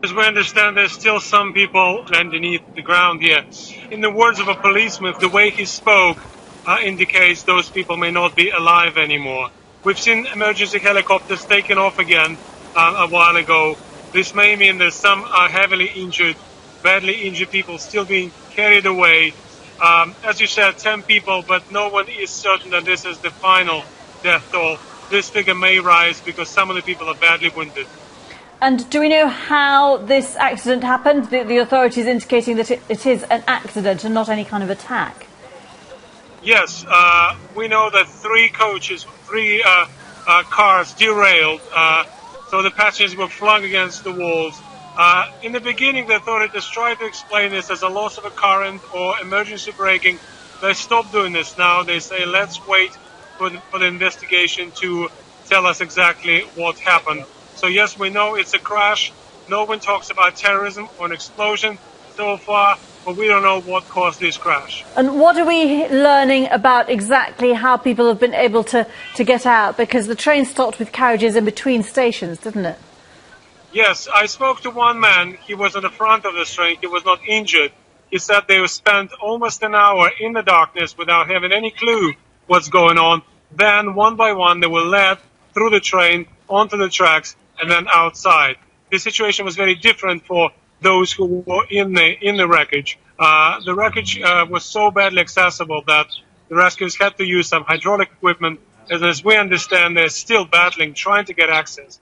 As we understand, there's still some people underneath the ground here. In the words of a policeman, the way he spoke indicates those people may not be alive anymore. We've seen emergency helicopters taken off again a while ago. This may mean that some are heavily injured, badly injured people still being carried away. As you said, 10 people, but no one is certain that this is the final death toll. This figure may rise because some of the people are badly wounded. And do we know how this accident happened? The authorities indicating that it is an accident and not any kind of attack. Yes, we know that three cars derailed, so the passengers were flung against the walls. In the beginning, the authorities tried to explain this as a loss of a current or emergency braking. They stopped doing this now. They say, let's wait for the investigation to tell us exactly what happened. So yes, we know it's a crash. No one talks about terrorism or an explosion so far, but we don't know what caused this crash. And what are we learning about exactly how people have been able to get out? Because the train stopped with carriages in between stations, didn't it? Yes, I spoke to one man. He was at the front of the train. He was not injured. He said they spent almost an hour in the darkness without having any clue what's going on. Then, one by one, they were led through the train, onto the tracks, and then outside. The situation was very different for those who were in the wreckage. The wreckage was so badly accessible that the rescuers had to use some hydraulic equipment, and as we understand, they're still battling, trying to get access.